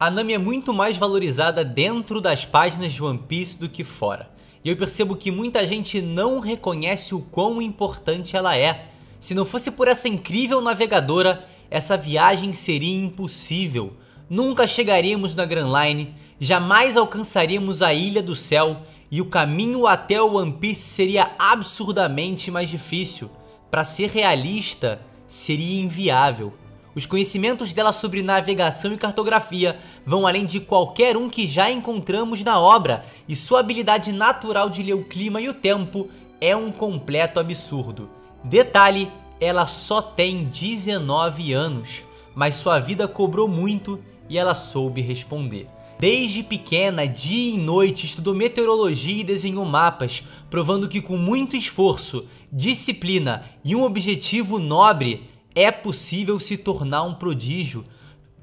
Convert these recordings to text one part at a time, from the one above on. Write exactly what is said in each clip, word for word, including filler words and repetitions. A Nami é muito mais valorizada dentro das páginas de One Piece do que fora. E eu percebo que muita gente não reconhece o quão importante ela é. Se não fosse por essa incrível navegadora, essa viagem seria impossível. Nunca chegaríamos na Grand Line, jamais alcançaríamos a Ilha do Céu e o caminho até o One Piece seria absurdamente mais difícil. Para ser realista, seria inviável. Os conhecimentos dela sobre navegação e cartografia vão além de qualquer um que já encontramos na obra, e sua habilidade natural de ler o clima e o tempo é um completo absurdo. Detalhe, ela só tem dezenove anos, mas sua vida cobrou muito e ela soube responder. Desde pequena, dia e noite, estudou meteorologia e desenhou mapas, provando que com muito esforço, disciplina e um objetivo nobre, é possível se tornar um prodígio.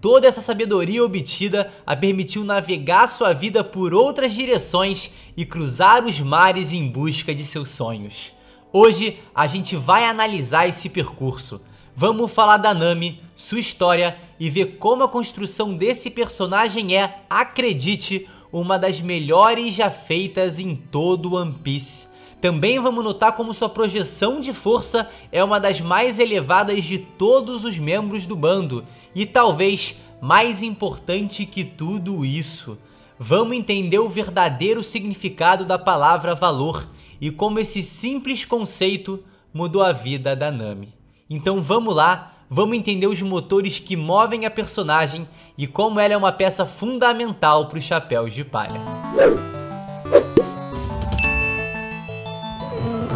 Toda essa sabedoria obtida a permitiu navegar sua vida por outras direções e cruzar os mares em busca de seus sonhos. Hoje a gente vai analisar esse percurso. Vamos falar da Nami, sua história e ver como a construção desse personagem é, acredite, uma das melhores já feitas em todo One Piece. Também vamos notar como sua projeção de força é uma das mais elevadas de todos os membros do bando, e talvez mais importante que tudo isso, vamos entender o verdadeiro significado da palavra valor e como esse simples conceito mudou a vida da Nami. Então vamos lá, vamos entender os motores que movem a personagem e como ela é uma peça fundamental para os Chapéus de Palha.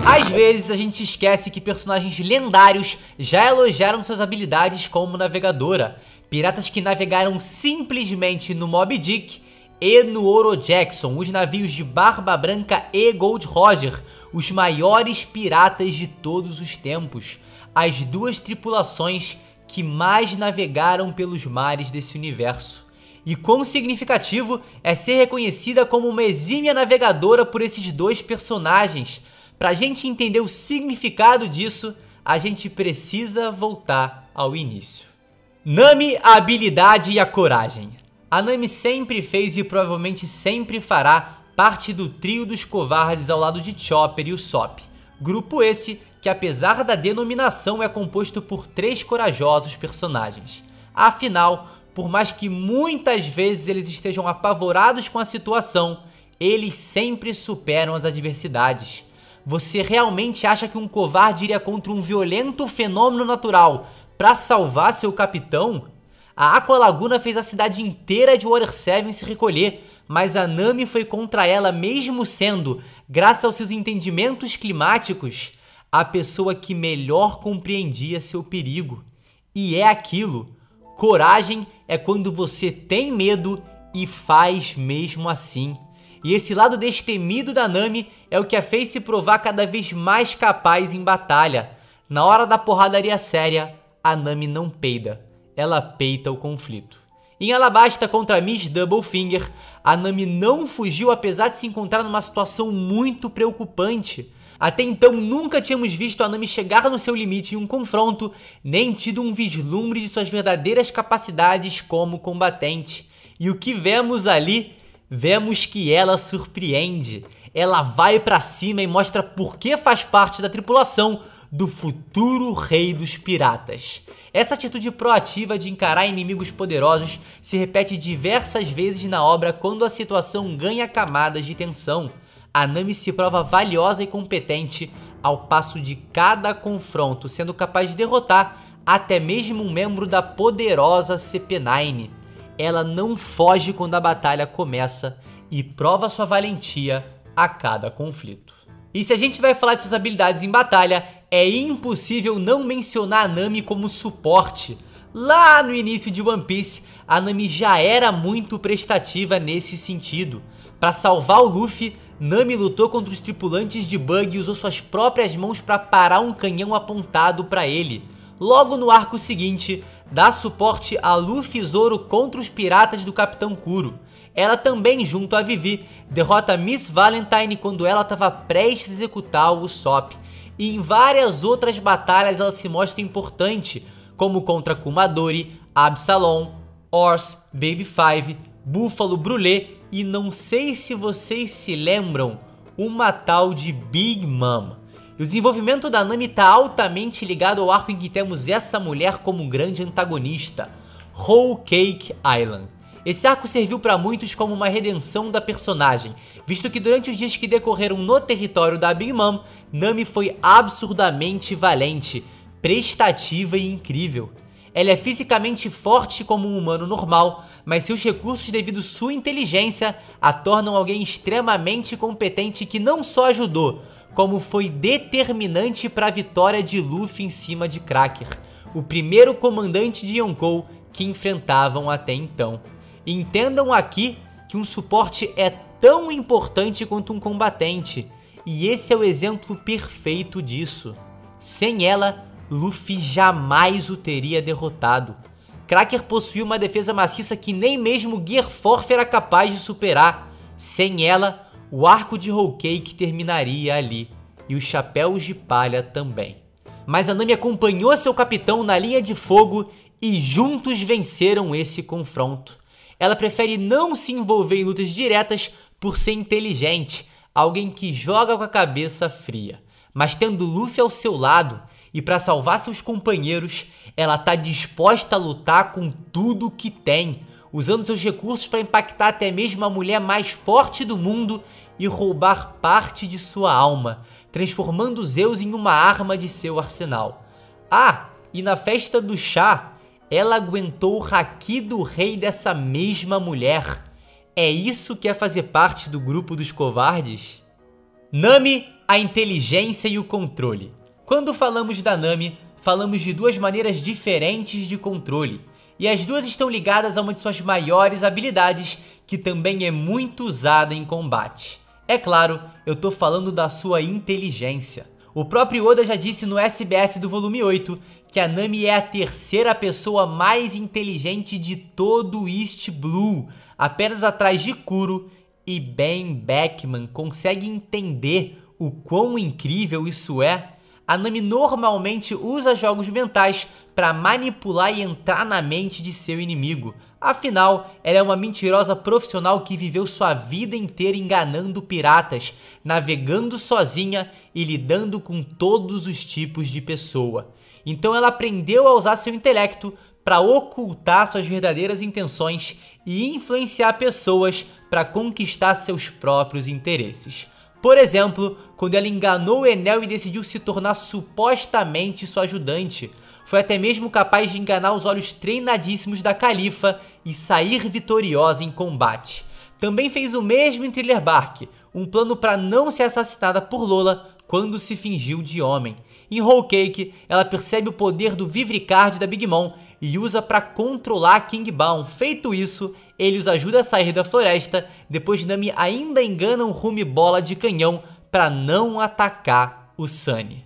Às vezes a gente esquece que personagens lendários já elogiaram suas habilidades como navegadora. Piratas que navegaram simplesmente no Moby Dick e no Oro Jackson, os navios de Barba Branca e Gold Roger, os maiores piratas de todos os tempos. As duas tripulações que mais navegaram pelos mares desse universo. E quão significativo é ser reconhecida como uma exímia navegadora por esses dois personagens. Pra gente entender o significado disso, a gente precisa voltar ao início. Nami, a habilidade e a coragem. A Nami sempre fez e provavelmente sempre fará parte do trio dos covardes ao lado de Chopper e Usopp. Grupo esse que, apesar da denominação, é composto por três corajosos personagens. Afinal, por mais que muitas vezes eles estejam apavorados com a situação, eles sempre superam as adversidades. Você realmente acha que um covarde iria contra um violento fenômeno natural para salvar seu capitão? A Aqua Laguna fez a cidade inteira de Water Seven se recolher, mas a Nami foi contra ela mesmo sendo, graças aos seus entendimentos climáticos, a pessoa que melhor compreendia seu perigo. E é aquilo, coragem é quando você tem medo e faz mesmo assim. E esse lado destemido da Nami é o que a fez se provar cada vez mais capaz em batalha. Na hora da porradaria séria, a Nami não peida, ela peita o conflito. Em Alabasta contra Miss Doublefinger, a Nami não fugiu apesar de se encontrar numa situação muito preocupante. Até então nunca tínhamos visto a Nami chegar no seu limite em um confronto, nem tido um vislumbre de suas verdadeiras capacidades como combatente. E o que vemos ali? Vemos que ela surpreende, ela vai pra cima e mostra por que faz parte da tripulação do futuro rei dos piratas. Essa atitude proativa de encarar inimigos poderosos se repete diversas vezes na obra quando a situação ganha camadas de tensão. A Nami se prova valiosa e competente ao passo de cada confronto, sendo capaz de derrotar até mesmo um membro da poderosa C P nove. Ela não foge quando a batalha começa e prova sua valentia a cada conflito. E se a gente vai falar de suas habilidades em batalha, é impossível não mencionar a Nami como suporte. Lá no início de One Piece, a Nami já era muito prestativa nesse sentido. Para salvar o Luffy, Nami lutou contra os tripulantes de Bug e usou suas próprias mãos para parar um canhão apontado para ele. Logo no arco seguinte, dá suporte a Luffy e Zoro contra os piratas do Capitão Kuro. Ela também, junto a Vivi, derrota Miss Valentine quando ela estava prestes a executar o Usopp. E em várias outras batalhas ela se mostra importante, como contra Kumadori, Absalom, Ors, Baby Five, Búfalo, Brulé e não sei se vocês se lembram, uma tal de Big Mom. E o desenvolvimento da Nami está altamente ligado ao arco em que temos essa mulher como um grande antagonista, Whole Cake Island. Esse arco serviu para muitos como uma redenção da personagem, visto que durante os dias que decorreram no território da Big Mom, Nami foi absurdamente valente, prestativa e incrível. Ela é fisicamente forte como um humano normal, mas seus recursos devido sua inteligência a tornam alguém extremamente competente que não só ajudou, como foi determinante para a vitória de Luffy em cima de Cracker, o primeiro comandante de Yonkou que enfrentavam até então. Entendam aqui que um suporte é tão importante quanto um combatente, e esse é o exemplo perfeito disso. Sem ela, Luffy jamais o teria derrotado. Cracker possuía uma defesa maciça que nem mesmo Gear Force era capaz de superar. Sem ela, o arco de Whole Cake terminaria ali, e os Chapéus de Palha também. Mas a Nami acompanhou seu capitão na linha de fogo e juntos venceram esse confronto. Ela prefere não se envolver em lutas diretas por ser inteligente, alguém que joga com a cabeça fria. Mas tendo Luffy ao seu lado, e para salvar seus companheiros, ela está disposta a lutar com tudo o que tem, usando seus recursos para impactar até mesmo a mulher mais forte do mundo e roubar parte de sua alma, transformando Zeus em uma arma de seu arsenal. Ah, e na festa do chá, ela aguentou o haki do rei dessa mesma mulher. É isso que é fazer parte do grupo dos covardes? Nami, a inteligência e o controle. Quando falamos da Nami, falamos de duas maneiras diferentes de controle, e as duas estão ligadas a uma de suas maiores habilidades, que também é muito usada em combate. É claro, eu tô falando da sua inteligência. O próprio Oda já disse no S B S do volume oito que a Nami é a terceira pessoa mais inteligente de todo o East Blue, apenas atrás de Kuro, e Ben Beckman consegue entender o quão incrível isso é. A Nami normalmente usa jogos mentais para manipular e entrar na mente de seu inimigo. Afinal, ela é uma mentirosa profissional que viveu sua vida inteira enganando piratas, navegando sozinha e lidando com todos os tipos de pessoa. Então ela aprendeu a usar seu intelecto para ocultar suas verdadeiras intenções e influenciar pessoas para conquistar seus próprios interesses. Por exemplo, quando ela enganou Enel e decidiu se tornar supostamente sua ajudante, foi até mesmo capaz de enganar os olhos treinadíssimos da Califa e sair vitoriosa em combate. Também fez o mesmo em Thriller Bark, um plano para não ser assassinada por Lola quando se fingiu de homem. Em Whole Cake, ela percebe o poder do Vivricard da Big Mom e usa para controlar King Baum. Feito isso, ele os ajuda a sair da floresta, depois Nami ainda engana um Rumi Bola de canhão para não atacar o Sunny.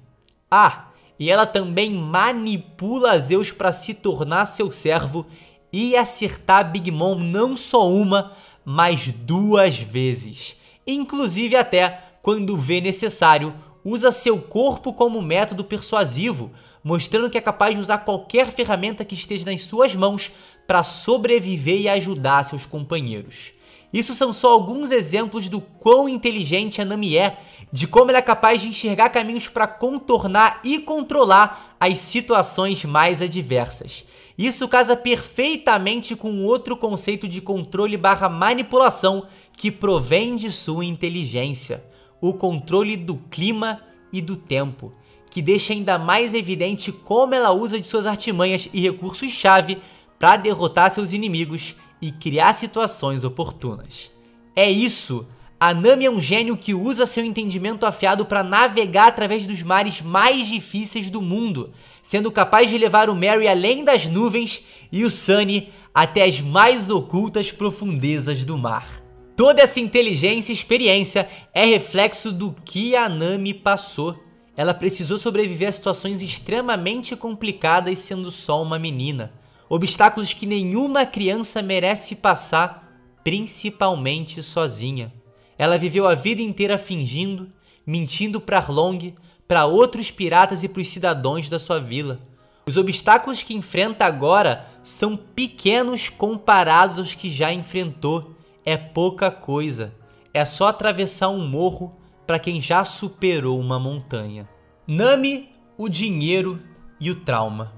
Ah, e ela também manipula Zeus para se tornar seu servo e acertar Big Mom não só uma, mas duas vezes. Inclusive até, quando vê necessário, usa seu corpo como método persuasivo, mostrando que é capaz de usar qualquer ferramenta que esteja nas suas mãos para sobreviver e ajudar seus companheiros. Isso são só alguns exemplos do quão inteligente a Nami é, de como ela é capaz de enxergar caminhos para contornar e controlar as situações mais adversas. Isso casa perfeitamente com outro conceito de controle barra manipulação que provém de sua inteligência, o controle do clima e do tempo, que deixa ainda mais evidente como ela usa de suas artimanhas e recursos-chave para derrotar seus inimigos e criar situações oportunas. É isso! A Nami é um gênio que usa seu entendimento afiado para navegar através dos mares mais difíceis do mundo, sendo capaz de levar o Mary além das nuvens e o Sunny até as mais ocultas profundezas do mar. Toda essa inteligência e experiência é reflexo do que a Nami passou. Ela precisou sobreviver a situações extremamente complicadas sendo só uma menina. Obstáculos que nenhuma criança merece passar, principalmente sozinha. Ela viveu a vida inteira fingindo, mentindo para Arlong, para outros piratas e para os cidadãos da sua vila. Os obstáculos que enfrenta agora são pequenos comparados aos que já enfrentou. É pouca coisa. É só atravessar um morro para quem já superou uma montanha. Nami, o dinheiro e o trauma.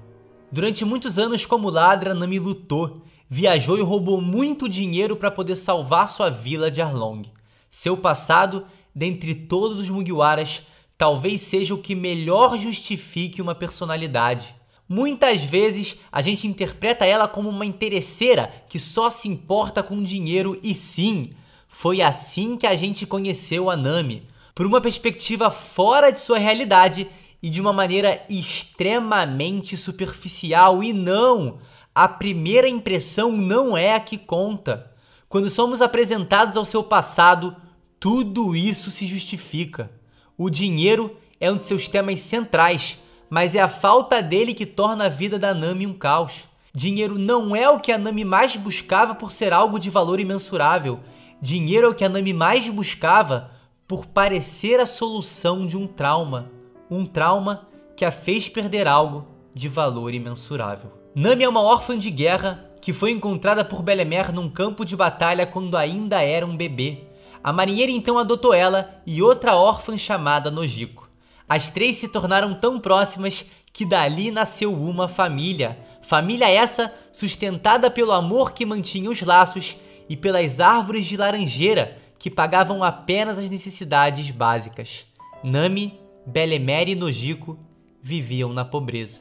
Durante muitos anos como ladra, Nami lutou, viajou e roubou muito dinheiro para poder salvar sua vila de Arlong. Seu passado, dentre todos os Mugiwaras, talvez seja o que melhor justifique uma personalidade. Muitas vezes a gente interpreta ela como uma interesseira que só se importa com dinheiro, e sim, foi assim que a gente conheceu a Nami, por uma perspectiva fora de sua realidade e de uma maneira extremamente superficial. E não, a primeira impressão não é a que conta. Quando somos apresentados ao seu passado, tudo isso se justifica. O dinheiro é um de seus temas centrais, mas é a falta dele que torna a vida da Nami um caos. Dinheiro não é o que a Nami mais buscava por ser algo de valor imensurável. Dinheiro é o que a Nami mais buscava por parecer a solução de um trauma. Um trauma que a fez perder algo de valor imensurável. Nami é uma órfã de guerra que foi encontrada por Bellemère num campo de batalha quando ainda era um bebê. A marinheira então adotou ela e outra órfã chamada Nojiko. As três se tornaram tão próximas que dali nasceu uma família. Família essa sustentada pelo amor que mantinha os laços e pelas árvores de laranjeira que pagavam apenas as necessidades básicas. Nami, Bellemère e Nojiko viviam na pobreza.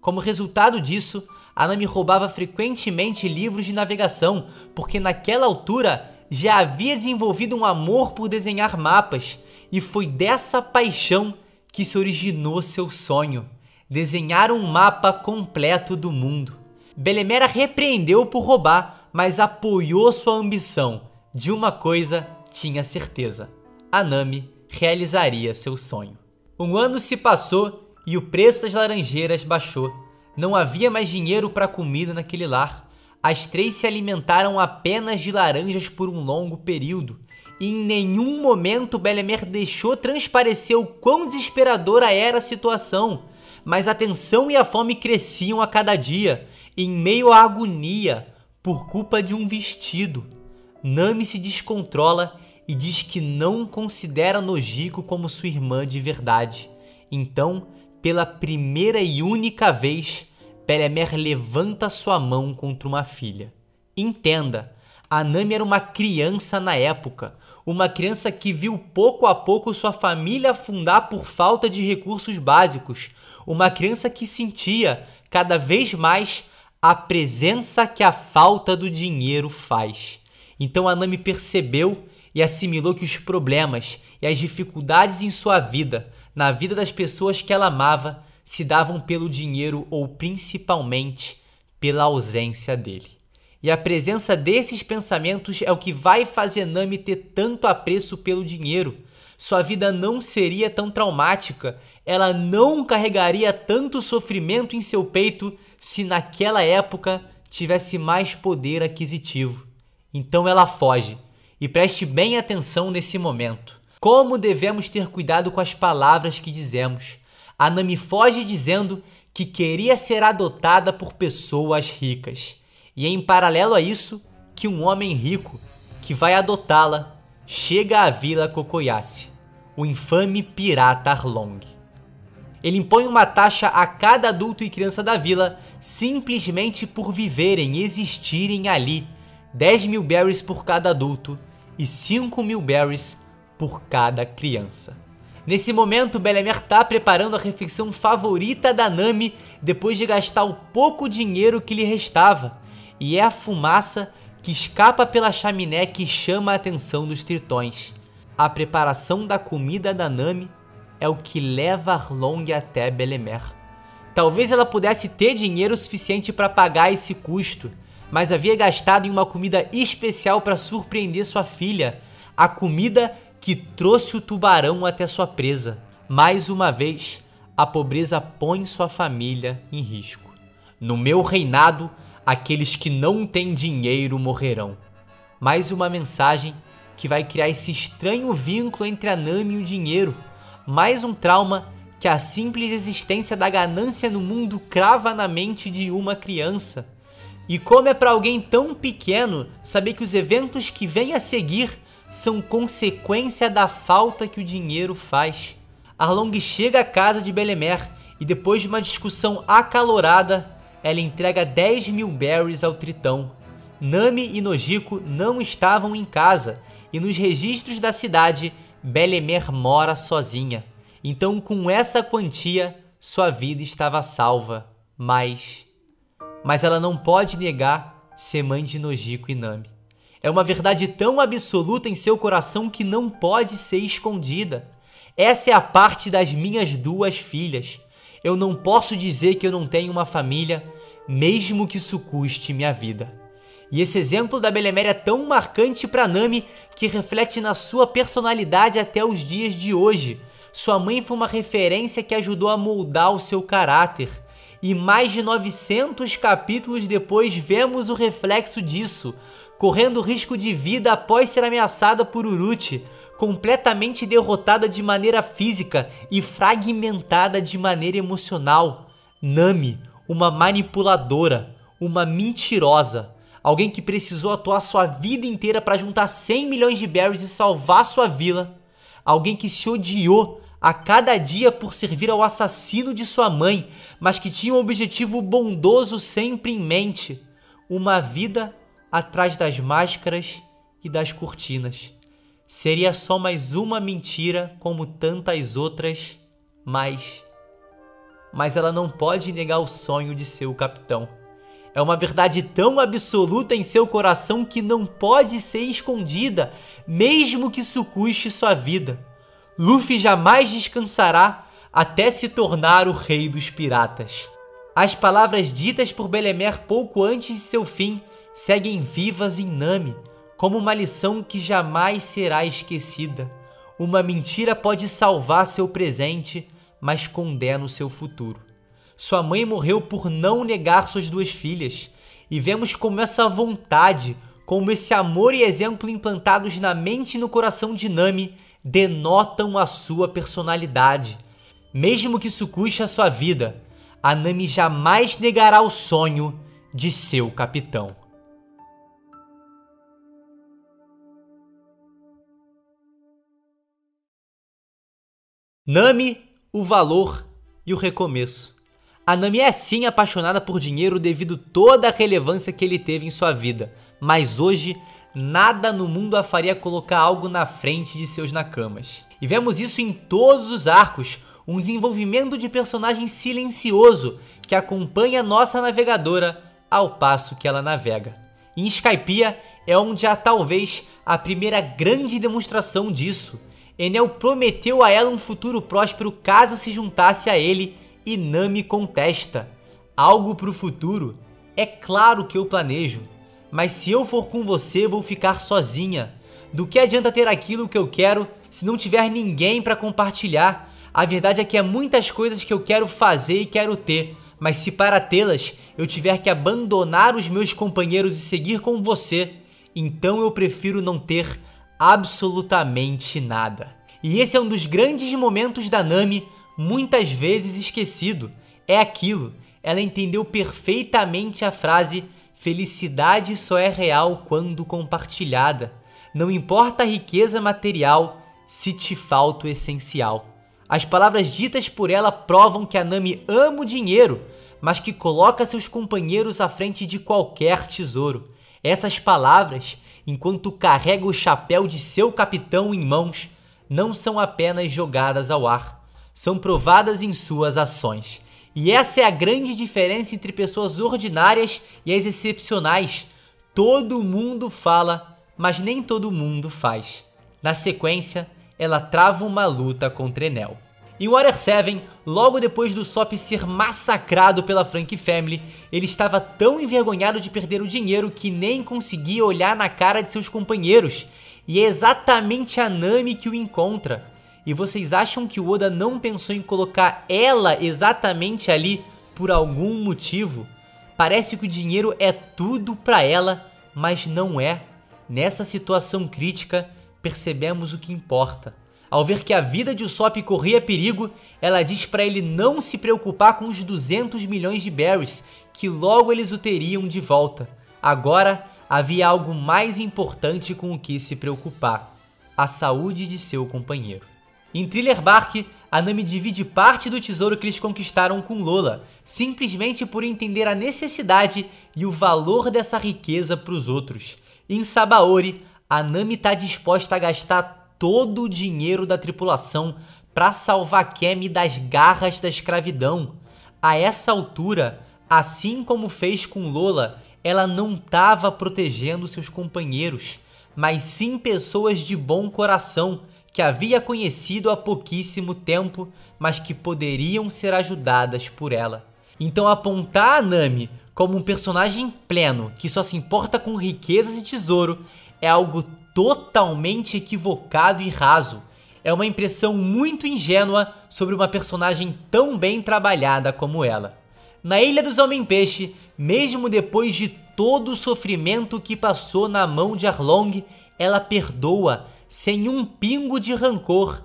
Como resultado disso, a Nami roubava frequentemente livros de navegação, porque naquela altura já havia desenvolvido um amor por desenhar mapas, e foi dessa paixão que se originou seu sonho: desenhar um mapa completo do mundo. Bellemère repreendeu por roubar, mas apoiou sua ambição. De uma coisa tinha certeza: a Nami realizaria seu sonho. Um ano se passou e o preço das laranjeiras baixou. Não havia mais dinheiro para comida naquele lar. As três se alimentaram apenas de laranjas por um longo período. E em nenhum momento Bellemère deixou transparecer o quão desesperadora era a situação. Mas a tensão e a fome cresciam a cada dia, em meio à agonia, por culpa de um vestido. Nami se descontrola e diz que não considera Nojiko como sua irmã de verdade. Então, pela primeira e única vez, Bellemère levanta sua mão contra uma filha. Entenda, a Nami era uma criança na época, uma criança que viu pouco a pouco sua família afundar por falta de recursos básicos, uma criança que sentia cada vez mais a presença que a falta do dinheiro faz. Então a Nami percebeu e assimilou que os problemas e as dificuldades em sua vida, na vida das pessoas que ela amava, se davam pelo dinheiro ou principalmente pela ausência dele. E a presença desses pensamentos é o que vai fazer Nami ter tanto apreço pelo dinheiro. Sua vida não seria tão traumática, ela não carregaria tanto sofrimento em seu peito se naquela época tivesse mais poder aquisitivo. Então ela foge. E preste bem atenção nesse momento. Como devemos ter cuidado com as palavras que dizemos. A Nami foge dizendo que queria ser adotada por pessoas ricas. E é em paralelo a isso que um homem rico, que vai adotá-la, chega à Vila Cocoyasi, o infame pirata Arlong. Ele impõe uma taxa a cada adulto e criança da vila simplesmente por viverem e existirem ali. dez mil berries por cada adulto e cinco mil berries por cada criança. Nesse momento, Bellemère está preparando a refeição favorita da Nami depois de gastar o pouco dinheiro que lhe restava. E é a fumaça que escapa pela chaminé que chama a atenção dos tritões. A preparação da comida da Nami é o que leva Arlong até Bellemère. Talvez ela pudesse ter dinheiro suficiente para pagar esse custo, mas havia gastado em uma comida especial para surpreender sua filha, a comida que trouxe o tubarão até sua presa. Mais uma vez, a pobreza põe sua família em risco. No meu reinado, aqueles que não têm dinheiro morrerão. Mais uma mensagem que vai criar esse estranho vínculo entre a Nami e o dinheiro. Mais um trauma que a simples existência da ganância no mundo crava na mente de uma criança. E como é para alguém tão pequeno saber que os eventos que vêm a seguir são consequência da falta que o dinheiro faz. Arlong chega à casa de Bellemère e depois de uma discussão acalorada, ela entrega dez mil berries ao Tritão. Nami e Nojiko não estavam em casa e nos registros da cidade, Bellemère mora sozinha. Então com essa quantia, sua vida estava salva. Mas... Mas ela não pode negar ser mãe de Nojiko e Nami. É uma verdade tão absoluta em seu coração que não pode ser escondida. Essa é a parte das minhas duas filhas. Eu não posso dizer que eu não tenho uma família, mesmo que isso custe minha vida. E esse exemplo da Bellemère é tão marcante para Nami que reflete na sua personalidade até os dias de hoje. Sua mãe foi uma referência que ajudou a moldar o seu caráter. E mais de novecentos capítulos depois vemos o reflexo disso, correndo risco de vida após ser ameaçada por Uruti, completamente derrotada de maneira física e fragmentada de maneira emocional. Nami, uma manipuladora, uma mentirosa, alguém que precisou atuar sua vida inteira para juntar cem milhões de berries e salvar sua vila, alguém que se odiou a cada dia por servir ao assassino de sua mãe, mas que tinha um objetivo bondoso sempre em mente, uma vida atrás das máscaras e das cortinas. Seria só mais uma mentira como tantas outras, mas... Mas ela não pode negar o sonho de ser o capitão. É uma verdade tão absoluta em seu coração que não pode ser escondida, mesmo que isso custe sua vida. Luffy jamais descansará até se tornar o rei dos piratas. As palavras ditas por Bellemère pouco antes de seu fim seguem vivas em Nami, como uma lição que jamais será esquecida. Uma mentira pode salvar seu presente, mas condena o seu futuro. Sua mãe morreu por não negar suas duas filhas, e vemos como essa vontade, como esse amor e exemplo implantados na mente e no coração de Nami, denotam a sua personalidade. Mesmo que isso custe a sua vida, a Nami jamais negará o sonho de seu capitão. Nami, o valor e o recomeço. A Nami é sim apaixonada por dinheiro devido toda a relevância que ele teve em sua vida, mas hoje nada no mundo a faria colocar algo na frente de seus nakamas. E vemos isso em todos os arcos, um desenvolvimento de personagem silencioso que acompanha nossa navegadora ao passo que ela navega. Em Skypiea é onde há talvez a primeira grande demonstração disso. Enel prometeu a ela um futuro próspero caso se juntasse a ele e Nami contesta. Algo pro futuro? É claro que eu planejo. Mas se eu for com você, vou ficar sozinha. Do que adianta ter aquilo que eu quero se não tiver ninguém para compartilhar? A verdade é que há muitas coisas que eu quero fazer e quero ter, mas se para tê-las eu tiver que abandonar os meus companheiros e seguir com você, então eu prefiro não ter absolutamente nada. E esse é um dos grandes momentos da Nami, muitas vezes esquecido. É aquilo, ela entendeu perfeitamente a frase: felicidade só é real quando compartilhada. Não importa a riqueza material, se te falta o essencial. As palavras ditas por ela provam que a Nami ama o dinheiro, mas que coloca seus companheiros à frente de qualquer tesouro. Essas palavras, enquanto carrega o chapéu de seu capitão em mãos, não são apenas jogadas ao ar, são provadas em suas ações. E essa é a grande diferença entre pessoas ordinárias e as excepcionais. Todo mundo fala, mas nem todo mundo faz. Na sequência, ela trava uma luta contra Enel. Em Water Seven, logo depois do Usopp ser massacrado pela Frank Family, ele estava tão envergonhado de perder o dinheiro que nem conseguia olhar na cara de seus companheiros. E é exatamente a Nami que o encontra. E vocês acham que o Oda não pensou em colocar ela exatamente ali por algum motivo? Parece que o dinheiro é tudo pra ela, mas não é. Nessa situação crítica, percebemos o que importa. Ao ver que a vida de Usopp corria perigo, ela diz pra ele não se preocupar com os duzentos milhões de berries, que logo eles o teriam de volta. Agora, havia algo mais importante com o que se preocupar: a saúde de seu companheiro. Em Thriller Bark, a Nami divide parte do tesouro que eles conquistaram com Lola, simplesmente por entender a necessidade e o valor dessa riqueza para os outros. Em Sabaody, a Nami está disposta a gastar todo o dinheiro da tripulação para salvar Kemi das garras da escravidão. A essa altura, assim como fez com Lola, ela não estava protegendo seus companheiros, mas sim pessoas de bom coração que havia conhecido há pouquíssimo tempo, mas que poderiam ser ajudadas por ela. Então apontar a Nami como um personagem pleno que só se importa com riquezas e tesouro é algo totalmente equivocado e raso. É uma impressão muito ingênua sobre uma personagem tão bem trabalhada como ela. Na Ilha dos Homem-Peixe, mesmo depois de todo o sofrimento que passou na mão de Arlong, ela perdoa, sem um pingo de rancor,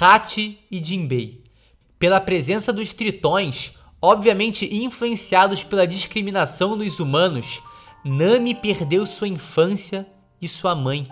Hachi e Jinbei. Pela presença dos tritões, obviamente influenciados pela discriminação dos humanos, Nami perdeu sua infância e sua mãe,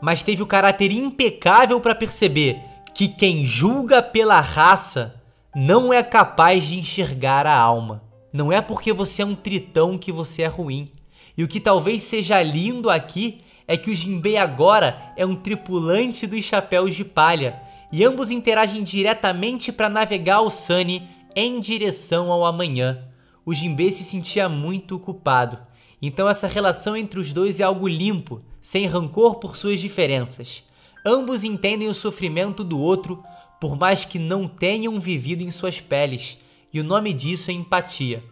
mas teve o caráter impecável para perceber que quem julga pela raça não é capaz de enxergar a alma. Não é porque você é um tritão que você é ruim. E o que talvez seja lindo aqui é que o Jinbei agora é um tripulante dos Chapéus de Palha, e ambos interagem diretamente para navegar o Sunny em direção ao amanhã. O Jinbei se sentia muito culpado, então essa relação entre os dois é algo limpo, sem rancor por suas diferenças. Ambos entendem o sofrimento do outro, por mais que não tenham vivido em suas peles, e o nome disso é empatia.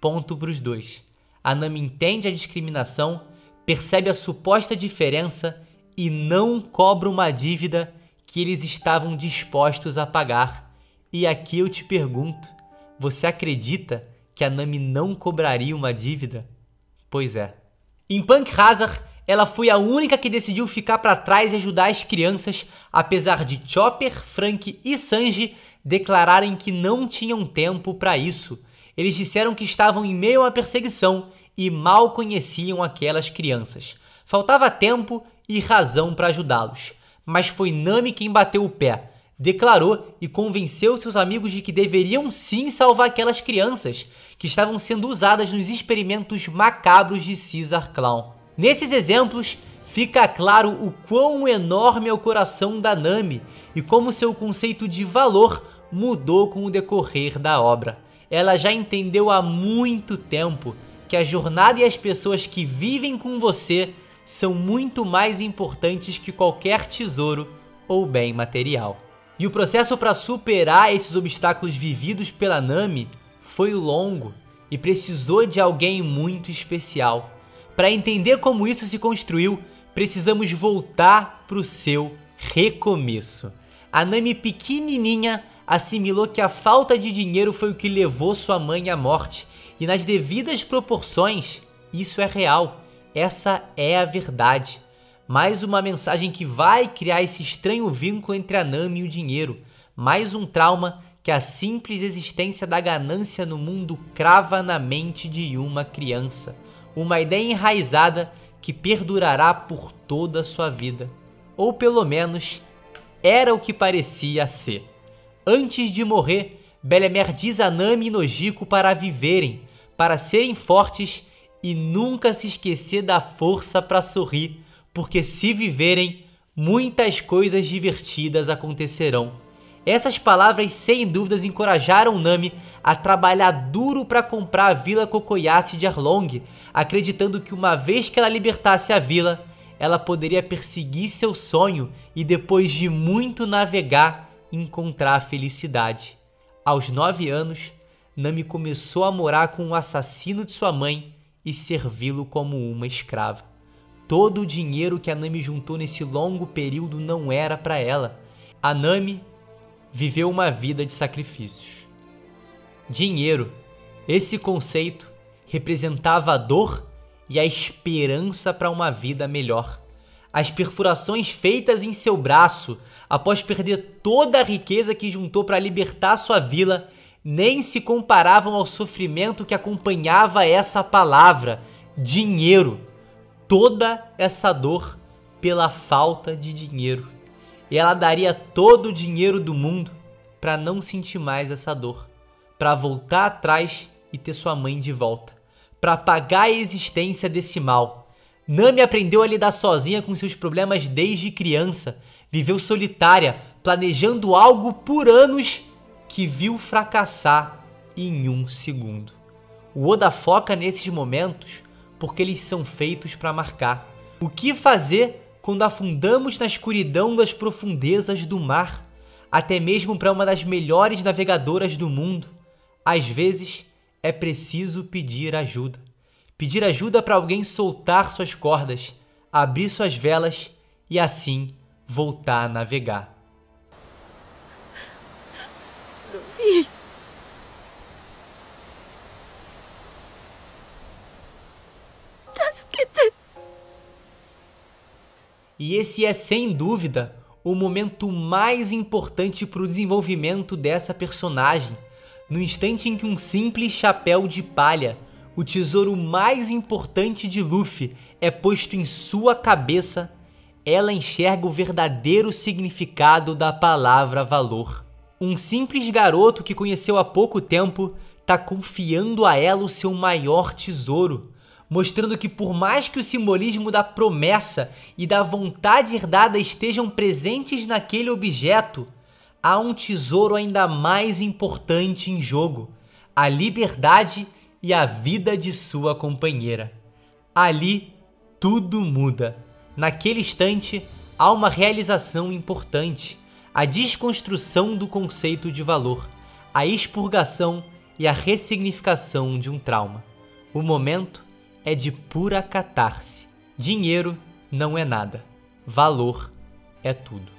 Ponto para os dois. A Nami entende a discriminação, percebe a suposta diferença e não cobra uma dívida que eles estavam dispostos a pagar. E aqui eu te pergunto, você acredita que a Nami não cobraria uma dívida? Pois é. Em Punk Hazard, ela foi a única que decidiu ficar para trás e ajudar as crianças, apesar de Chopper, Frank e Sanji declararem que não tinham tempo para isso. Eles disseram que estavam em meio a uma perseguição e mal conheciam aquelas crianças. Faltava tempo e razão para ajudá-los, mas foi Nami quem bateu o pé, declarou e convenceu seus amigos de que deveriam sim salvar aquelas crianças, que estavam sendo usadas nos experimentos macabros de Caesar Clown. Nesses exemplos, fica claro o quão enorme é o coração da Nami e como seu conceito de valor mudou com o decorrer da obra. Ela já entendeu há muito tempo que a jornada e as pessoas que vivem com você são muito mais importantes que qualquer tesouro ou bem material. E o processo para superar esses obstáculos vividos pela Nami foi longo e precisou de alguém muito especial. Para entender como isso se construiu, precisamos voltar para o seu recomeço. A Nami pequenininha assimilou que a falta de dinheiro foi o que levou sua mãe à morte. E nas devidas proporções, isso é real. Essa é a verdade. Mais uma mensagem que vai criar esse estranho vínculo entre a Nami e o dinheiro. Mais um trauma que a simples existência da ganância no mundo crava na mente de uma criança. Uma ideia enraizada que perdurará por toda a sua vida. Ou pelo menos, era o que parecia ser. Antes de morrer, Bellemère diz a Nami e Nojiko para viverem, para serem fortes e nunca se esquecer da força para sorrir, porque se viverem, muitas coisas divertidas acontecerão. Essas palavras sem dúvidas encorajaram Nami a trabalhar duro para comprar a vila Cocoyasi de Arlong, acreditando que uma vez que ela libertasse a vila, ela poderia perseguir seu sonho e depois de muito navegar, encontrar a felicidade. Aos nove anos, Nami começou a morar com o assassino de sua mãe e servi-lo como uma escrava. Todo o dinheiro que a Nami juntou nesse longo período não era para ela. A Nami viveu uma vida de sacrifícios. Dinheiro, esse conceito, representava a dor e a esperança para uma vida melhor. As perfurações feitas em seu braço, após perder toda a riqueza que juntou para libertar sua vila, nem se comparavam ao sofrimento que acompanhava essa palavra, dinheiro. Toda essa dor pela falta de dinheiro. E ela daria todo o dinheiro do mundo para não sentir mais essa dor, para voltar atrás e ter sua mãe de volta, para pagar a existência desse mal. Nami aprendeu a lidar sozinha com seus problemas desde criança, viveu solitária, planejando algo por anos que viu fracassar em um segundo. O Oda foca nesses momentos porque eles são feitos para marcar. O que fazer quando afundamos na escuridão das profundezas do mar? Até mesmo para uma das melhores navegadoras do mundo, às vezes é preciso pedir ajuda. Pedir ajuda para alguém soltar suas cordas, abrir suas velas e assim voltar a navegar. Luffy. E esse é sem dúvida o momento mais importante para o desenvolvimento dessa personagem. No instante em que um simples chapéu de palha, o tesouro mais importante de Luffy, é posto em sua cabeça, ela enxerga o verdadeiro significado da palavra valor. Um simples garoto que conheceu há pouco tempo está confiando a ela o seu maior tesouro, mostrando que por mais que o simbolismo da promessa e da vontade herdada estejam presentes naquele objeto, há um tesouro ainda mais importante em jogo, a liberdade e a vida de sua companheira. Ali, tudo muda. Naquele instante, há uma realização importante, a desconstrução do conceito de valor, a expurgação e a ressignificação de um trauma. O momento é de pura catarse. Dinheiro não é nada. Valor é tudo.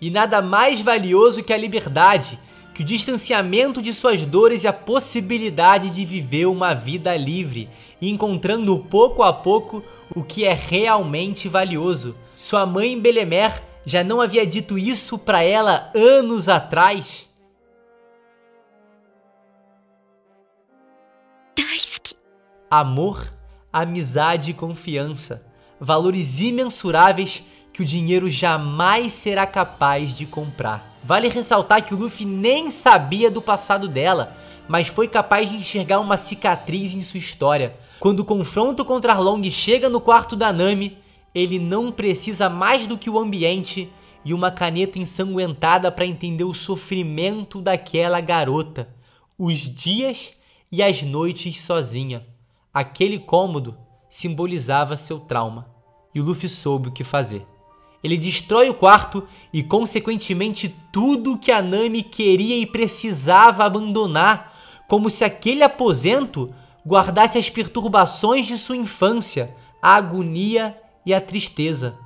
E nada mais valioso que a liberdade, que o distanciamento de suas dores e a possibilidade de viver uma vida livre, encontrando pouco a pouco o que é realmente valioso. Sua mãe, Bellemère, já não havia dito isso para ela anos atrás? Amor, amizade e confiança, valores imensuráveis que o dinheiro jamais será capaz de comprar. Vale ressaltar que o Luffy nem sabia do passado dela, mas foi capaz de enxergar uma cicatriz em sua história. Quando o confronto contra Arlong chega no quarto da Nami, ele não precisa mais do que o ambiente e uma caneta ensanguentada para entender o sofrimento daquela garota, os dias e as noites sozinha. Aquele cômodo simbolizava seu trauma e o Luffy soube o que fazer. Ele destrói o quarto e, consequentemente, tudo que a Nami queria e precisava abandonar, como se aquele aposento guardasse as perturbações de sua infância, a agonia e a tristeza.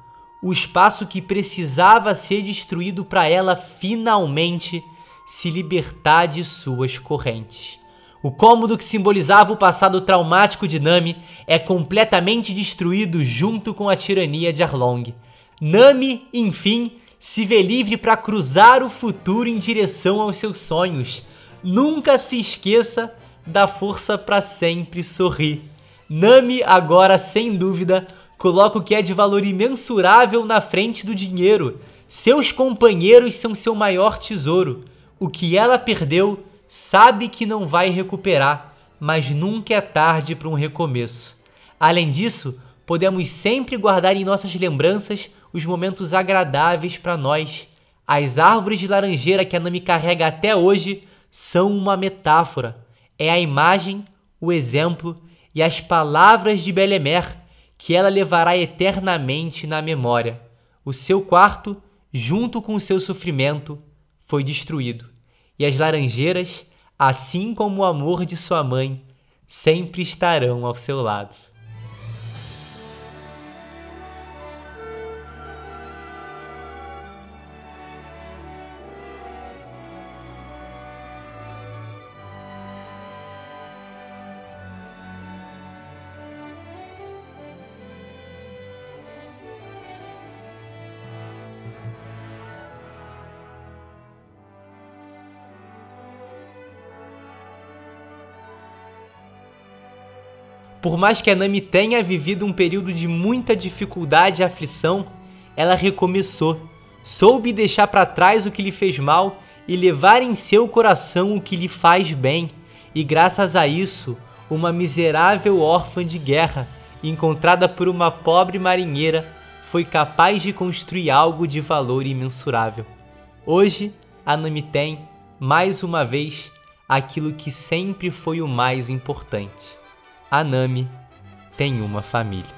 O espaço que precisava ser destruído para ela finalmente se libertar de suas correntes. O cômodo que simbolizava o passado traumático de Nami é completamente destruído junto com a tirania de Arlong. Nami, enfim, se vê livre para cruzar o futuro em direção aos seus sonhos. Nunca se esqueça da força para sempre sorrir. Nami agora, sem dúvida, coloca o que é de valor imensurável na frente do dinheiro. Seus companheiros são seu maior tesouro. O que ela perdeu, sabe que não vai recuperar, mas nunca é tarde para um recomeço. Além disso, podemos sempre guardar em nossas lembranças os momentos agradáveis para nós. As árvores de laranjeira que a Nami carrega até hoje são uma metáfora. É a imagem, o exemplo e as palavras de Bellemère que ela levará eternamente na memória. O seu quarto, junto com o seu sofrimento, foi destruído. E as laranjeiras, assim como o amor de sua mãe, sempre estarão ao seu lado. Por mais que a Nami tenha vivido um período de muita dificuldade e aflição, ela recomeçou, soube deixar para trás o que lhe fez mal e levar em seu coração o que lhe faz bem, e graças a isso, uma miserável órfã de guerra, encontrada por uma pobre marinheira, foi capaz de construir algo de valor imensurável. Hoje, a Nami tem, mais uma vez, aquilo que sempre foi o mais importante. A Nami tem uma família.